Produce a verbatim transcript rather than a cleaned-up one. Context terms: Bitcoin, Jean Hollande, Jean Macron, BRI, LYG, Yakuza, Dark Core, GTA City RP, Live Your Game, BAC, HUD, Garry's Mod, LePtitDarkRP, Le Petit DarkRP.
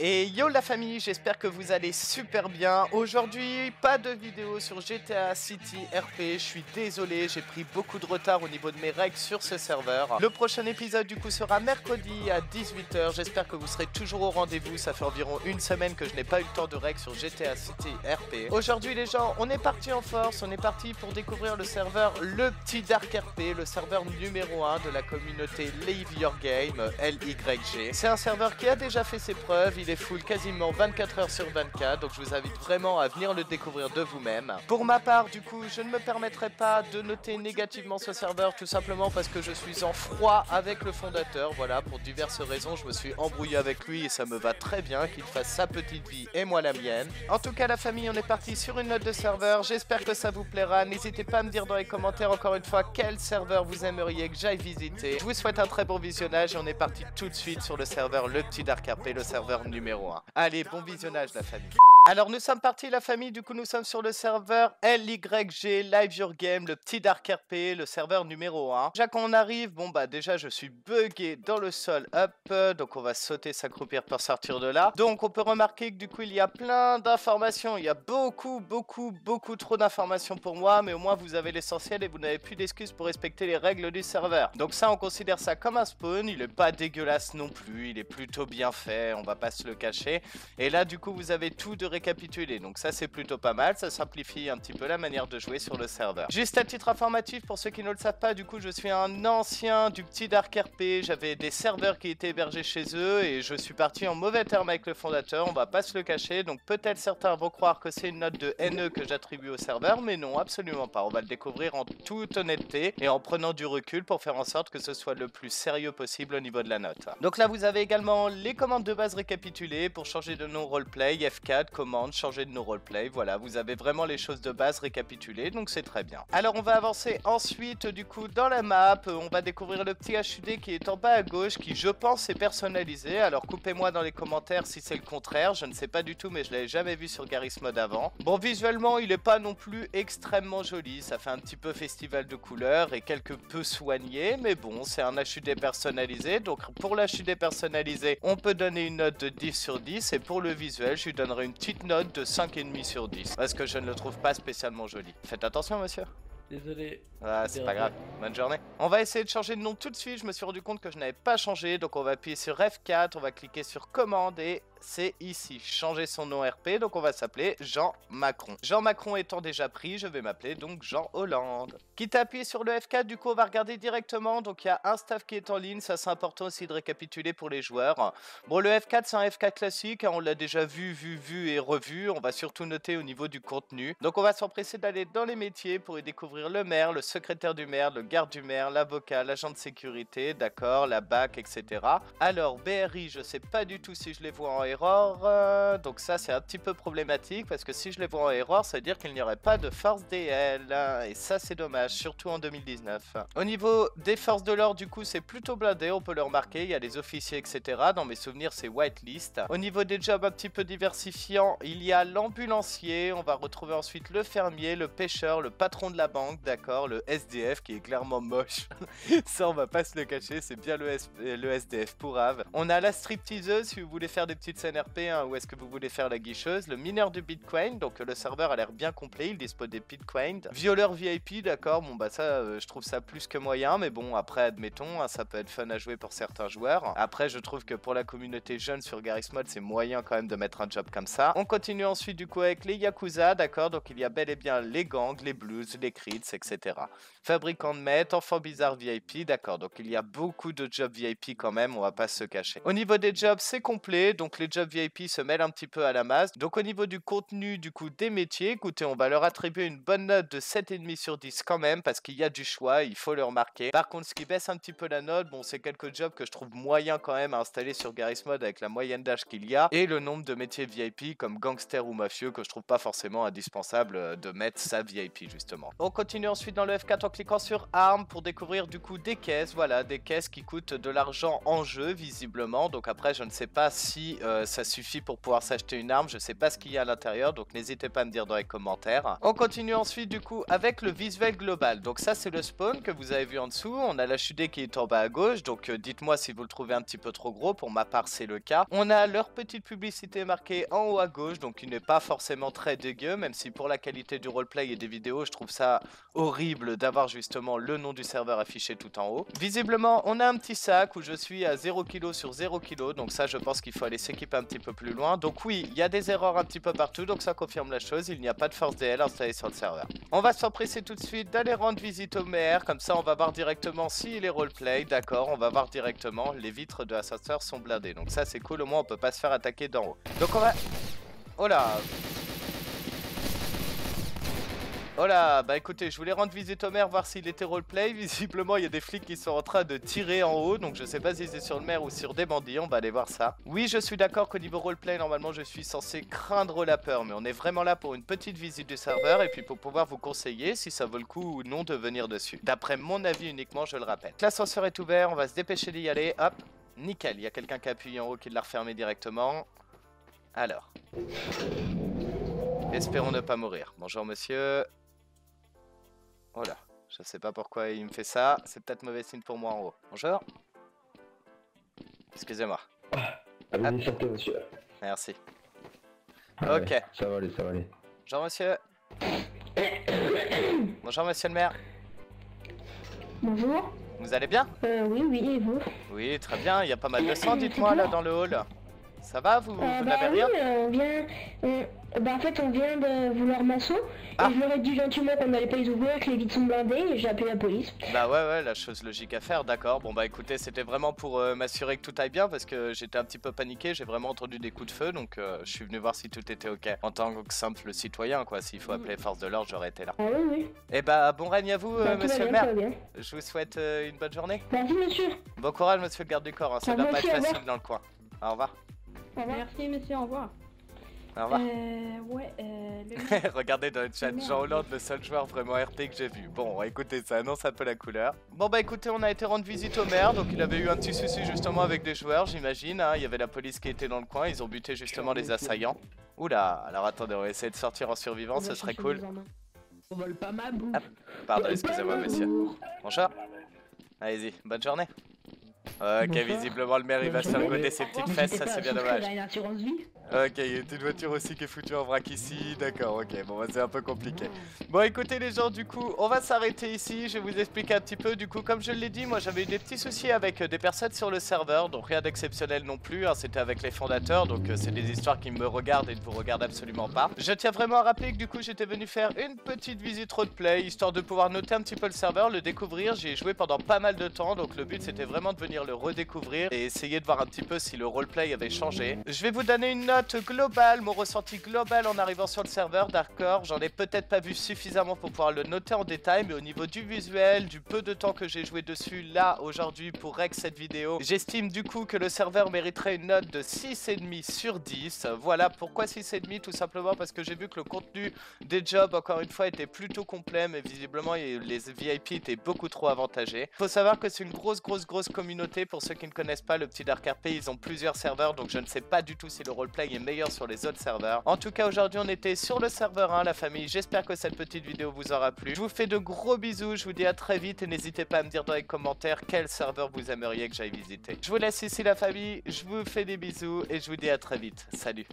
Et yo la famille, j'espère que vous allez super bien. Aujourd'hui, pas de vidéo sur G T A City R P. Je suis désolé, j'ai pris beaucoup de retard au niveau de mes règles sur ce serveur. Le prochain épisode du coup sera mercredi à dix-huit heures. J'espère que vous serez toujours au rendez-vous. Ça fait environ une semaine que je n'ai pas eu le temps de règles sur G T A City R P. Aujourd'hui les gens, on est parti en force. On est parti pour découvrir le serveur Le Petit DarkRP, le serveur numéro un de la communauté Live Your Game, L Y G. C'est un serveur qui a déjà fait ses preuves. Il est full quasiment vingt-quatre heures sur vingt-quatre, donc je vous invite vraiment à venir le découvrir de vous-même. Pour ma part, du coup, je ne me permettrai pas de noter négativement ce serveur, tout simplement parce que je suis en froid avec le fondateur. Voilà, pour diverses raisons, je me suis embrouillé avec lui et ça me va très bien qu'il fasse sa petite vie et moi la mienne. En tout cas, la famille, on est parti sur une note de serveur. J'espère que ça vous plaira. N'hésitez pas à me dire dans les commentaires, encore une fois, quel serveur vous aimeriez que j'aille visiter. Je vous souhaite un très bon visionnage et on est parti tout de suite sur le serveur Le Petit DarkRP, le serveur numéro un. Allez, bon visionnage la famille. Alors nous sommes partis la famille, du coup nous sommes sur le serveur L Y G Live Your Game, Le Petit DarkRP, le serveur numéro un. Déjà quand on arrive, bon bah déjà je suis bugué dans le sol up, donc on va sauter, s'accroupir pour sortir de là. Donc on peut remarquer que du coup il y a plein d'informations, il y a beaucoup, beaucoup, beaucoup trop d'informations pour moi, mais au moins vous avez l'essentiel et vous n'avez plus d'excuses pour respecter les règles du serveur. Donc ça on considère ça comme un spawn, il est pas dégueulasse non plus, il est plutôt bien fait, on va pas se le cacher. Et là du coup vous avez tout de récapituler, donc ça c'est plutôt pas mal, ça simplifie un petit peu la manière de jouer sur le serveur. Juste à titre informatif pour ceux qui ne le savent pas, du coup je suis un ancien du Petit DarkRP, j'avais des serveurs qui étaient hébergés chez eux et je suis parti en mauvais terme avec le fondateur, on va pas se le cacher, donc peut-être certains vont croire que c'est une note de haineux que j'attribue au serveur, mais non, absolument pas, on va le découvrir en toute honnêteté et en prenant du recul pour faire en sorte que ce soit le plus sérieux possible au niveau de la note. Donc là vous avez également les commandes de base récapitulées pour changer de nom roleplay, F quatre, commandes, changer de nos roleplay, voilà, vous avez vraiment les choses de base récapitulées, donc c'est très bien. Alors on va avancer ensuite du coup dans la map, on va découvrir le petit H U D qui est en bas à gauche, qui je pense est personnalisé, alors coupez-moi dans les commentaires si c'est le contraire, je ne sais pas du tout, mais je l'avais jamais vu sur Garry's Mod avant. Bon, visuellement il est pas non plus extrêmement joli, ça fait un petit peu festival de couleurs et quelque peu soigné, mais bon, c'est un H U D personnalisé, donc pour l'H U D personnalisé, on peut donner une note de dix sur dix, et pour le visuel, je lui donnerai une petite note de cinq virgule cinq sur dix parce que je ne le trouve pas spécialement joli. Faites attention monsieur. Désolé. Ah, c'est pas grave. Bonne journée. On va essayer de changer de nom tout de suite. Je me suis rendu compte que je n'avais pas changé. Donc on va appuyer sur F quatre. On va cliquer sur commande et c'est ici. Changer son nom R P. Donc on va s'appeler Jean Macron. Jean Macron étant déjà pris, je vais m'appeler donc Jean Hollande. Quitte à appuyer sur le F quatre, du coup on va regarder directement. Donc il y a un staff qui est en ligne. Ça c'est important aussi de récapituler pour les joueurs. Bon, le F quatre c'est un F quatre classique. On l'a déjà vu, vu, vu et revu. On va surtout noter au niveau du contenu. Donc on va s'empresser d'aller dans les métiers pour y découvrir le maire, le secrétaire du maire, le garde du maire, l'avocat, l'agent de sécurité, d'accord, la B A C, et cetera. Alors, B R I, je sais pas du tout si je les vois en erreur, euh, donc ça c'est un petit peu problématique, parce que si je les vois en erreur, ça veut dire qu'il n'y aurait pas de force D L, hein, et ça c'est dommage, surtout en deux mille dix-neuf. Au niveau des forces de l'ordre, du coup, c'est plutôt blindé, on peut le remarquer, il y a les officiers, et cetera. Dans mes souvenirs, c'est whitelist. Au niveau des jobs un petit peu diversifiants, il y a l'ambulancier, on va retrouver ensuite le fermier, le pêcheur, le patron de la banque, d'accord, le S D F qui est clairement moche, ça on va pas se le cacher, c'est bien le, S le S D F pour Ave. On a la stripteaseuse si vous voulez faire des petites scènes R P, hein, ou est-ce que vous voulez faire la guicheuse, le mineur du Bitcoin, donc le serveur a l'air bien complet, il dispose des Bitcoin, violeur V I P, d'accord, bon bah ça euh, je trouve ça plus que moyen, mais bon après admettons, hein, ça peut être fun à jouer pour certains joueurs, après je trouve que pour la communauté jeune sur Garry's Mod c'est moyen quand même de mettre un job comme ça. On continue ensuite du coup avec les Yakuza, d'accord, donc il y a bel et bien les gangs, les blues, les crits, et cetera. Fabricant de maître, enfant bizarre V I P, d'accord, donc il y a beaucoup de jobs V I P quand même, on va pas se cacher. Au niveau des jobs, c'est complet, donc les jobs V I P se mêlent un petit peu à la masse. Donc au niveau du contenu, du coup, des métiers, écoutez, on va leur attribuer une bonne note de sept virgule cinq sur dix quand même, parce qu'il y a du choix, il faut le remarquer. Par contre, ce qui baisse un petit peu la note, bon, c'est quelques jobs que je trouve moyen quand même à installer sur Garry's Mod avec la moyenne d'âge qu'il y a, et le nombre de métiers V I P comme gangster ou mafieux que je trouve pas forcément indispensable de mettre sa V I P justement. On continue ensuite dans le F quatre en cliquant sur armes pour découvrir du coup des caisses, voilà, des caisses qui coûtent de l'argent en jeu visiblement, donc après je ne sais pas si euh, ça suffit pour pouvoir s'acheter une arme. Je sais pas ce qu'il y a à l'intérieur, donc n'hésitez pas à me dire dans les commentaires. On continue ensuite du coup avec le visuel global. Donc ça c'est le spawn que vous avez vu en dessous. On a la chudée qui est en bas à gauche, donc euh, dites-moi si vous le trouvez un petit peu trop gros. Pour ma part c'est le cas. On a leur petite publicité marquée en haut à gauche, donc il n'est pas forcément très dégueu, même si pour la qualité du roleplay et des vidéos je trouve ça horrible d'avoir justement le nom du serveur affiché tout en haut. Visiblement on a un petit sac où je suis à zéro kilo sur zéro kilo, donc ça je pense qu'il faut aller s'équiper un petit peu plus loin. Donc oui, il y a des erreurs un petit peu partout, donc ça confirme la chose, il n'y a pas de force D L installée sur le serveur. On va s'empresser tout de suite d'aller rendre visite au maire, comme ça on va voir directement s'il est roleplay. D'accord, on va voir directement, les vitres de l'ascenseur sont blindées, donc ça c'est cool, au moins on peut pas se faire attaquer d'en haut. Donc on va... Oh là! Oh là, bah écoutez, je voulais rendre visite au maire, voir s'il était roleplay. Visiblement, il y a des flics qui sont en train de tirer en haut, donc je sais pas si c'est sur le maire ou sur des bandits, on va aller voir ça. Oui, je suis d'accord qu'au niveau roleplay, normalement, je suis censé craindre la peur, mais on est vraiment là pour une petite visite du serveur et puis pour pouvoir vous conseiller si ça vaut le coup ou non de venir dessus. D'après mon avis uniquement, je le rappelle. L'ascenseur est ouvert, on va se dépêcher d'y aller, hop, nickel. Il y a quelqu'un qui a appuyé en haut qui l'a refermé directement. Alors. Espérons ne pas mourir. Bonjour monsieur. Oh là, je sais pas pourquoi il me fait ça, c'est peut-être mauvais signe pour moi en haut. Bonjour. Excusez-moi. Ah, allez-y, sortez, monsieur. Merci. Ah, ok. Ouais, ça va aller, ça va aller. Bonjour monsieur. Bonjour monsieur le maire. Bonjour. Vous allez bien? Euh, oui, oui, et vous? Oui, très bien, il y a pas mal de sang, dites-moi, là, dans le hall. Ça va, vous, euh, vous bah, n'avez oui, rien euh, on vient, on, bah, en fait, on vient de vouloir masseau. Ah. Et je leur ai dit gentiment qu'on n'allait pas les ouvrir, que les vides sont blindées, et j'ai appelé la police. Bah ouais, ouais, la chose logique à faire, d'accord. Bon bah écoutez, c'était vraiment pour euh, m'assurer que tout aille bien, parce que j'étais un petit peu paniqué, j'ai vraiment entendu des coups de feu, donc euh, je suis venu voir si tout était ok. En tant que simple citoyen, quoi, s'il faut appeler force de l'ordre, j'aurais été là. Ah oui, oui. Et bah, bon règne à vous, bah, euh, monsieur le maire. Je vous souhaite euh, une bonne journée. Merci, monsieur. Bon courage, monsieur le garde du corps, hein. Ça doit pas être facile dans le coin. Au revoir. Merci monsieur, au revoir. Au revoir. Euh, ouais, euh, le... Regardez dans le chat, Jean Hollande, le seul joueur vraiment R P que j'ai vu. Bon, écoutez, ça annonce un peu la couleur. Bon bah écoutez, on a été rendre visite au maire, donc il avait eu un petit souci justement avec des joueurs, j'imagine, hein. Il y avait la police qui était dans le coin, ils ont buté justement les assaillants. Oula, alors attendez, on va essayer de sortir en survivant, ce serait cool. On vole pas ma boue. Ah, pardon, excusez-moi monsieur. Bonjour. Allez-y, bonne journée. Ok, bonjoir. Visiblement le maire il va se faire goder ses petites fesses, ça c'est bien dommage. Ok, il y a une voiture aussi qui est foutue en vrac ici, d'accord, ok, bon c'est un peu compliqué. Bon écoutez les gens, du coup, on va s'arrêter ici, je vais vous expliquer un petit peu, du coup comme je l'ai dit, moi j'avais eu des petits soucis avec des personnes sur le serveur, donc rien d'exceptionnel non plus, hein, c'était avec les fondateurs, donc euh, c'est des histoires qui me regardent et ne vous regardent absolument pas. Je tiens vraiment à rappeler que du coup j'étais venu faire une petite visite roleplay, histoire de pouvoir noter un petit peu le serveur, le découvrir, j'y ai joué pendant pas mal de temps, donc le but c'était vraiment de venir le redécouvrir et essayer de voir un petit peu si le roleplay avait changé. Je vais vous donner une note globale, mon ressenti global en arrivant sur le serveur Dark Core. J'en ai peut-être pas vu suffisamment pour pouvoir le noter en détail, mais au niveau du visuel, du peu de temps que j'ai joué dessus là aujourd'hui pour rec cette vidéo, j'estime du coup que le serveur mériterait une note de six virgule cinq sur dix. Voilà pourquoi six virgule cinq, tout simplement parce que j'ai vu que le contenu des jobs encore une fois était plutôt complet, mais visiblement les V I P étaient beaucoup trop avantagés. Faut savoir que c'est une grosse grosse grosse communauté. Pour ceux qui ne connaissent pas le petit DarkRP, ils ont plusieurs serveurs, donc je ne sais pas du tout si le roleplay est meilleur sur les autres serveurs. En tout cas, aujourd'hui, on était sur le serveur un, la famille. J'espère que cette petite vidéo vous aura plu. Je vous fais de gros bisous, je vous dis à très vite et n'hésitez pas à me dire dans les commentaires quel serveur vous aimeriez que j'aille visiter. Je vous laisse ici, la famille, je vous fais des bisous et je vous dis à très vite. Salut!